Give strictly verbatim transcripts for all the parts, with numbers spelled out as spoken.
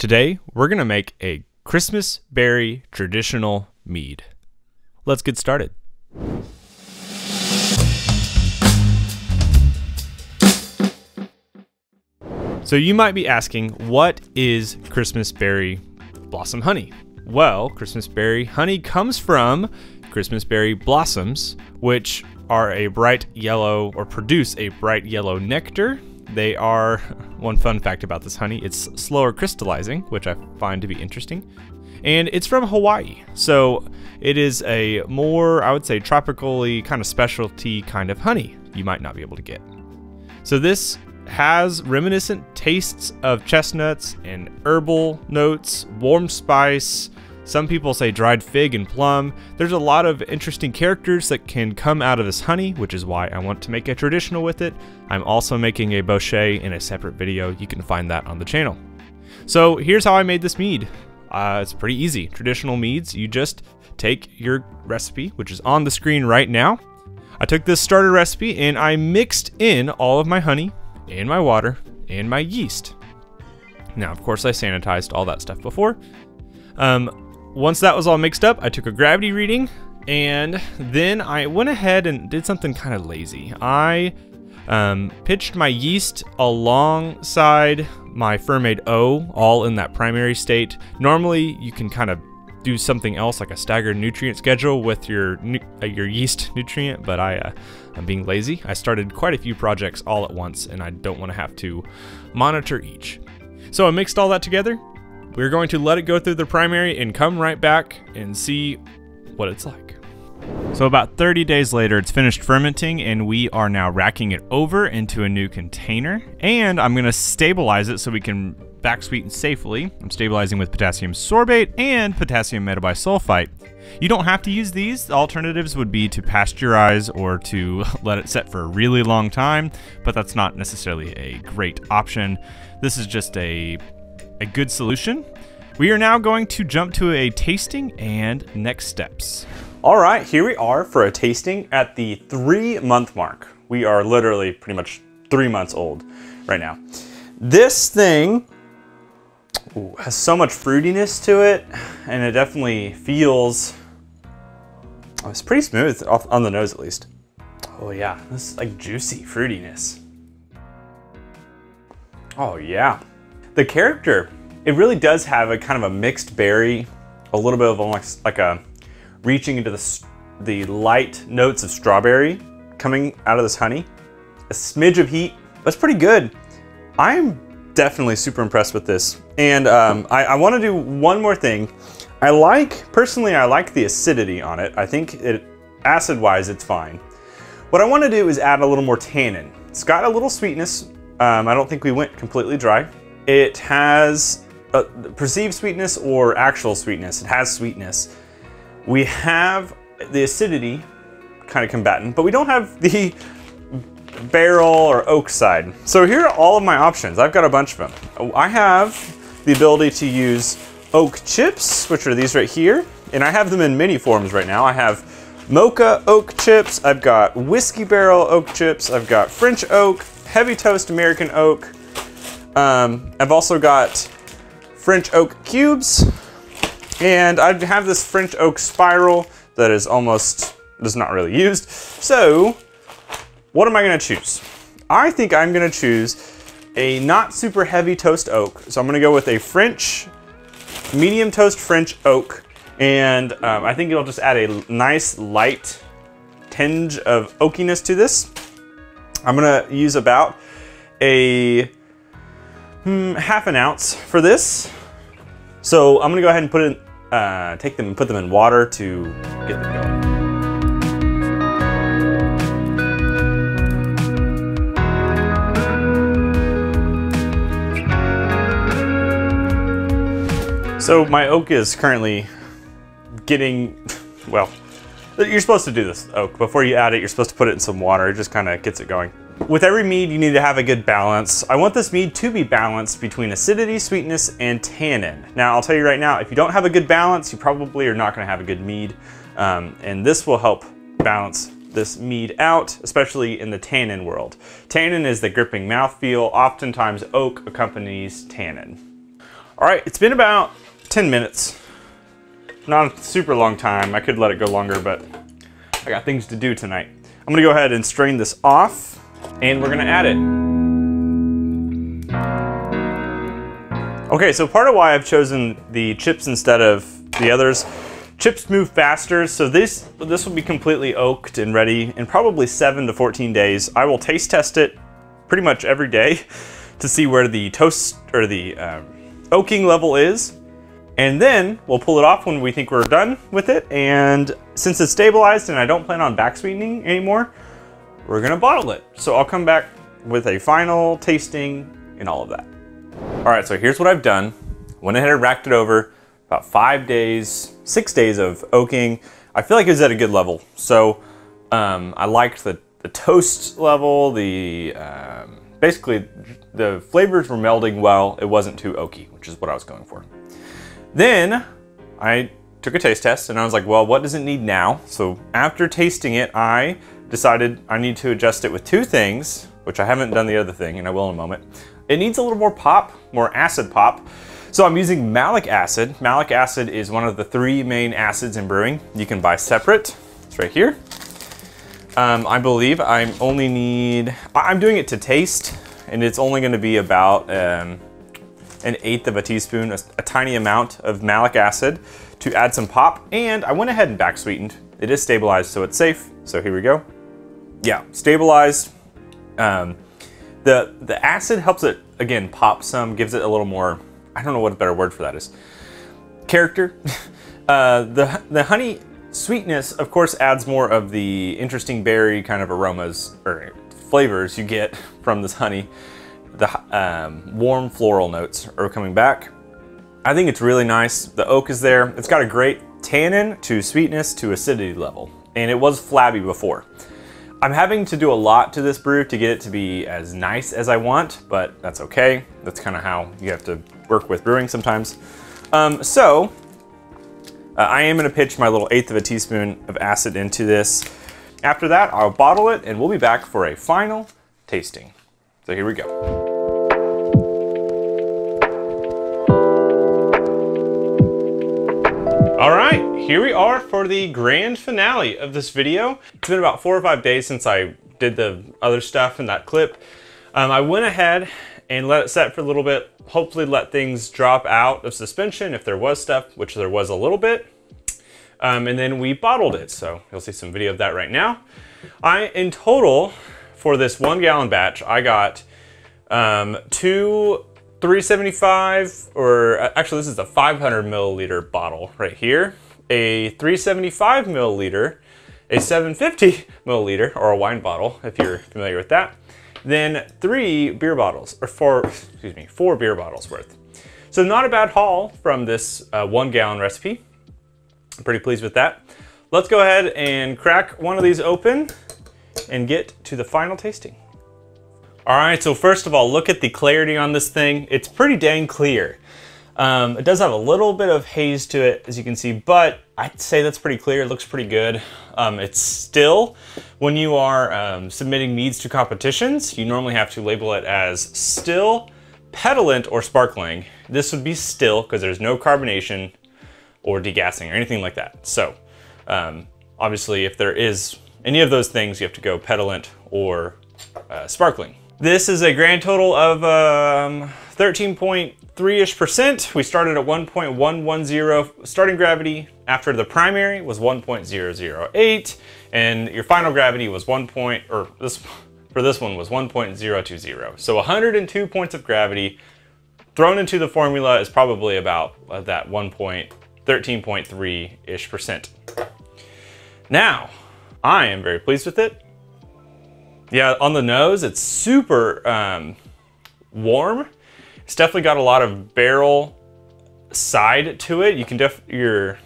Today, we're gonna make a Christmas berry traditional mead. Let's get started. So you might be asking, what is Christmas berry blossom honey? Well, Christmas berry honey comes from Christmas berry blossoms, which are a bright yellow or produce a bright yellow nectar. They are, one fun fact about this honey, it's slower crystallizing, which I find to be interesting. And it's from Hawaii, so it is a more, I would say, tropically kind of specialty kind of honey you might not be able to get. So this has reminiscent tastes of chestnuts and herbal notes, warm spice. Some people say dried fig and plum. There's a lot of interesting characters that can come out of this honey, which is why I want to make a traditional with it. I'm also making a bochet in a separate video. You can find that on the channel. So here's how I made this mead. Uh, it's pretty easy. Traditional meads, you just take your recipe, which is on the screen right now. I took this starter recipe and I mixed in all of my honey and my water and my yeast. Now, of course, I sanitized all that stuff before. Um, Once that was all mixed up, I took a gravity reading, and then I went ahead and did something kind of lazy. I um, pitched my yeast alongside my Fermaid O, all in that primary state. Normally, you can kind of do something else, like a staggered nutrient schedule with your uh, your yeast nutrient, but I, uh, I'm being lazy. I started quite a few projects all at once, and I don't want to have to monitor each. So I mixed all that together. We're going to let it go through the primary and come right back and see what it's like. So about thirty days later, it's finished fermenting and we are now racking it over into a new container. And I'm gonna stabilize it so we can back sweeten safely. I'm stabilizing with potassium sorbate and potassium metabisulfite. You don't have to use these. The alternatives would be to pasteurize or to let it set for a really long time, but that's not necessarily a great option. This is just a A good solution. We are now going to jump to a tasting and next steps. All right, here we are for a tasting at the three month mark. We are literally pretty much three months old right now. This thing ooh, has so much fruitiness to it, and it definitely feels, oh, it's pretty smooth off on the nose at least. Oh yeah, this is like juicy fruitiness. Oh yeah. The character, it really does have a kind of a mixed berry, a little bit of almost like a reaching into the, the light notes of strawberry coming out of this honey, a smidge of heat. That's pretty good. I'm definitely super impressed with this. And um, I, I want to do one more thing. I like, personally, I like the acidity on it. I think it, acid-wise, it's fine. What I want to do is add a little more tannin. It's got a little sweetness. Um, I don't think we went completely dry. It has a perceived sweetness or actual sweetness. It has sweetness. We have the acidity kind of combatant, but we don't have the barrel or oak side. So here are all of my options. I've got a bunch of them. I have the ability to use oak chips, which are these right here. And I have them in many forms right now. I have mocha oak chips. I've got whiskey barrel oak chips. I've got French oak, heavy toast American oak. Um, I've also got French oak cubes, and I have this French oak spiral that is almost, is not really used. So what am I gonna choose? I think I'm gonna choose a not super heavy toast oak. So I'm gonna go with a French, medium toast French oak. And um, I think it'll just add a nice light tinge of oakiness to this. I'm gonna use about a Hmm, half an ounce for this. So I'm gonna go ahead and put it, in, uh, take them and put them in water to get them going. So my oak is currently getting, well, you're supposed to do this oak. Before you add it, you're supposed to put it in some water. It just kind of gets it going. With every mead, you need to have a good balance. I want this mead to be balanced between acidity, sweetness, and tannin. Now, I'll tell you right now, if you don't have a good balance, you probably are not gonna have a good mead. Um, and this will help balance this mead out, especially in the tannin world. Tannin is the gripping mouthfeel. Oftentimes, oak accompanies tannin. All right, it's been about ten minutes. Not a super long time. I could let it go longer, but I got things to do tonight. I'm gonna go ahead and strain this off, and we're gonna add it. Okay, so part of why I've chosen the chips instead of the others, chips move faster, so this, this will be completely oaked and ready in probably seven to fourteen days. I will taste test it pretty much every day to see where the toast or the um, oaking level is. And then we'll pull it off when we think we're done with it. And since it's stabilized and I don't plan on back sweetening anymore, we're gonna bottle it. So I'll come back with a final tasting and all of that. All right, so here's what I've done. Went ahead and racked it over about five days, six days of oaking. I feel like it was at a good level. So um, I liked the, the toast level, the um, basically the flavors were melding well. It wasn't too oaky, which is what I was going for. Then I took a taste test and I was like, well, what does it need now? So after tasting it, I decided I need to adjust it with two things, which I haven't done the other thing, and I will in a moment. It needs a little more pop, more acid pop. So I'm using malic acid. Malic acid is one of the three main acids in brewing. You can buy separate, it's right here. Um, I believe I only need, I'm doing it to taste, and it's only gonna be about, um, an eighth of a teaspoon, a, a tiny amount of malic acid to add some pop. And I went ahead and back sweetened. It is stabilized, so it's safe. So here we go. Yeah, stabilized. Um, the, the acid helps it, again, pop some, gives it a little more, I don't know what a better word for that is, character. uh, the, the honey sweetness, of course, adds more of the interesting berry kind of aromas or flavors you get from this honey. The um, warm floral notes are coming back. I think it's really nice. The oak is there. It's got a great tannin to sweetness to acidity level. And it was flabby before. I'm having to do a lot to this brew to get it to be as nice as I want, but that's okay. That's kind of how you have to work with brewing sometimes. Um, so uh, I am gonna pitch my little eighth of a teaspoon of acid into this. After that, I'll bottle it and we'll be back for a final tasting. So here we go. All right, here we are for the grand finale of this video. It's been about four or five days since I did the other stuff in that clip. Um, I went ahead and let it set for a little bit, hopefully let things drop out of suspension if there was stuff, which there was a little bit. Um, and then we bottled it. So you'll see some video of that right now. I, in total, for this one gallon batch, I got um, two three seventy-five, or actually this is a five hundred milliliter bottle right here, a three seventy-five milliliter, a seven fifty milliliter, or a wine bottle if you're familiar with that, then three beer bottles, or four, excuse me, four beer bottles worth. So not a bad haul from this uh, one gallon recipe. I'm pretty pleased with that. Let's go ahead and crack one of these open and get to the final tasting. All right, so first of all, look at the clarity on this thing. It's pretty dang clear. Um, it does have a little bit of haze to it, as you can see, but I'd say that's pretty clear. It looks pretty good. Um, it's still, when you are um, submitting meads to competitions, you normally have to label it as still, petulant, or sparkling. This would be still, because there's no carbonation or degassing or anything like that. So um, obviously, if there is any of those things, you have to go petulant or uh, sparkling. This is a grand total of thirteen point three-ish percent. We started at one point one one zero starting gravity. After the primary was one point zero zero eight, and your final gravity was one point, or this for this one was one point zero two zero. So one hundred two points of gravity thrown into the formula is probably about that one point one three point three-ish percent. Now, I am very pleased with it. Yeah, on the nose, it's super um, warm. It's definitely got a lot of barrel side to it. You can def your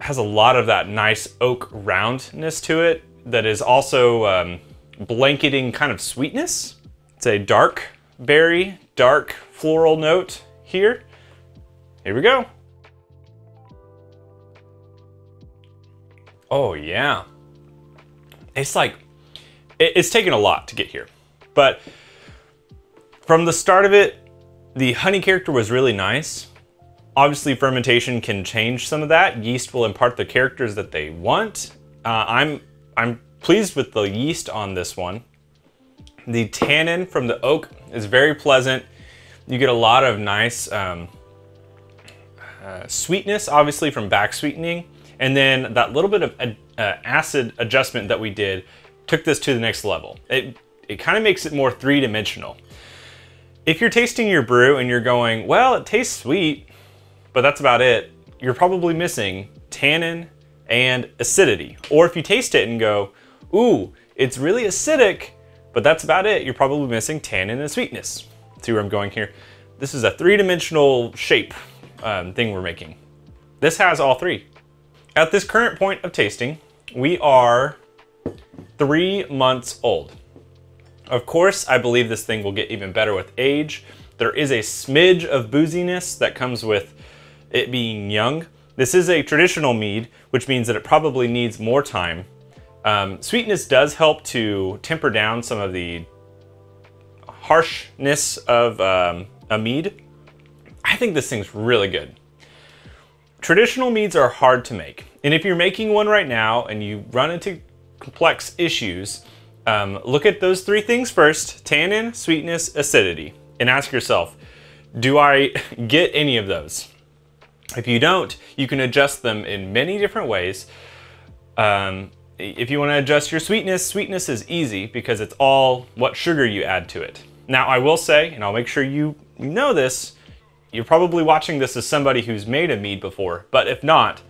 has a lot of that nice oak roundness to it that is also um, blanketing kind of sweetness. It's a dark berry, dark floral note here. Here we go. Oh yeah, it's like. It's taken a lot to get here, but from the start of it, the honey character was really nice. Obviously, fermentation can change some of that. Yeast will impart the characters that they want. Uh, I'm, I'm pleased with the yeast on this one. The tannin from the oak is very pleasant. You get a lot of nice um, uh, sweetness, obviously, from back sweetening. And then that little bit of uh, acid adjustment that we did took this to the next level. It, it kind of makes it more three-dimensional. If you're tasting your brew and you're going, well, it tastes sweet, but that's about it, you're probably missing tannin and acidity. Or if you taste it and go, ooh, it's really acidic, but that's about it, you're probably missing tannin and sweetness. See where I'm going here? This is a three-dimensional shape um, thing we're making. This has all three. At this current point of tasting, we are three months old. Of course, I believe this thing will get even better with age. There is a smidge of booziness that comes with it being young. This is a traditional mead, which means that it probably needs more time. Um, sweetness does help to temper down some of the harshness of um, a mead. I think this thing's really good. Traditional meads are hard to make. And if you're making one right now and you run into complex issues, um, look at those three things first: tannin, sweetness, acidity, and ask yourself, do I get any of those? If you don't, you can adjust them in many different ways. Um, if you want to adjust your sweetness, sweetness is easy because it's all what sugar you add to it. Now, I will say, and I'll make sure you know this, you're probably watching this as somebody who's made a mead before, but if not,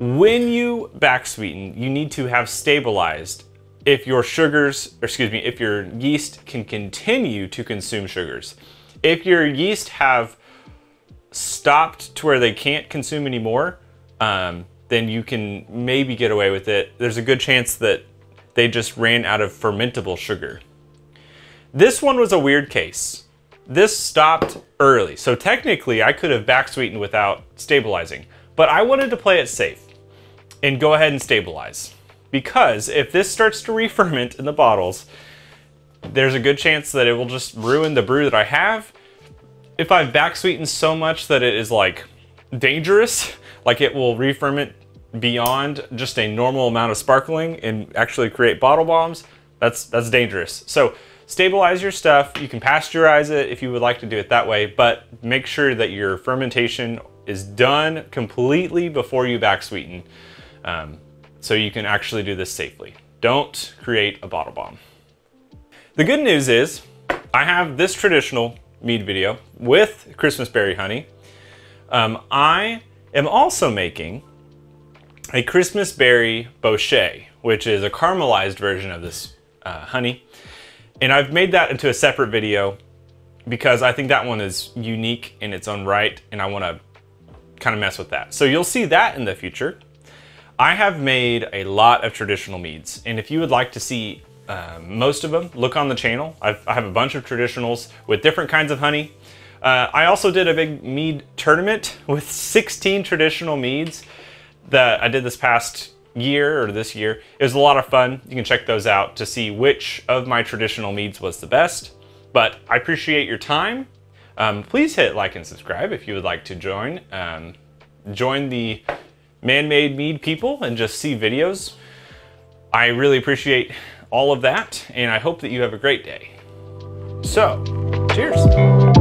when you back sweeten, you need to have stabilized if your sugars, or excuse me, if your yeast can continue to consume sugars. If your yeast have stopped to where they can't consume anymore, um, then you can maybe get away with it. There's a good chance that they just ran out of fermentable sugar. This one was a weird case. This stopped early. So technically I could have back sweetened without stabilizing, but I wanted to play it safe and go ahead and stabilize, because if this starts to re-ferment in the bottles, there's a good chance that it will just ruin the brew that I have. If I've back sweetened so much that it is like dangerous, like it will re-ferment beyond just a normal amount of sparkling and actually create bottle bombs, that's, that's dangerous. So stabilize your stuff. You can pasteurize it if you would like to do it that way, but make sure that your fermentation is done completely before you back sweeten, um, so you can actually do this safely. Don't create a bottle bomb. The good news is I have this traditional mead video with Christmas berry honey. Um, I am also making a Christmas berry bochet, which is a caramelized version of this uh, honey. And I've made that into a separate video because I think that one is unique in its own right, and I want to kind of mess with that. So you'll see that in the future. I have made a lot of traditional meads, and if you would like to see Uh, most of them, look on the channel. I've, I have a bunch of traditionals with different kinds of honey. Uh, I also did a big mead tournament with sixteen traditional meads that I did this past year or this year. It was a lot of fun. You can check those out to see which of my traditional meads was the best. But I appreciate your time. Um, please hit like and subscribe if you would like to join. Um, join the Man Made Mead people and just see videos. I really appreciate all of that, and I hope that you have a great day. So, cheers.